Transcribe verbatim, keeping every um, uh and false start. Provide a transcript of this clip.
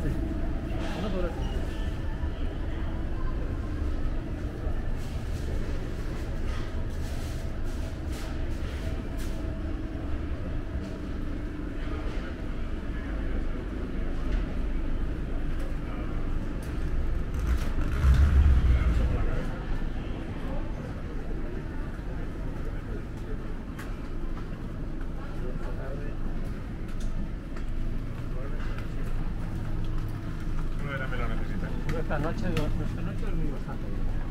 se hace. Unas horas. Esta noche, esta noche dormí bastante bien.